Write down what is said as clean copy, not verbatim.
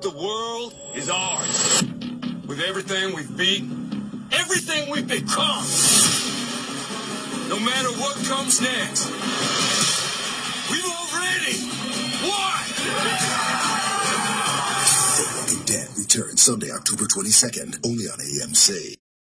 The world is ours. With everything we've beat, everything we've become. No matter what comes next, we've already won! The Walking Dead returns Sunday, October 22nd, only on AMC.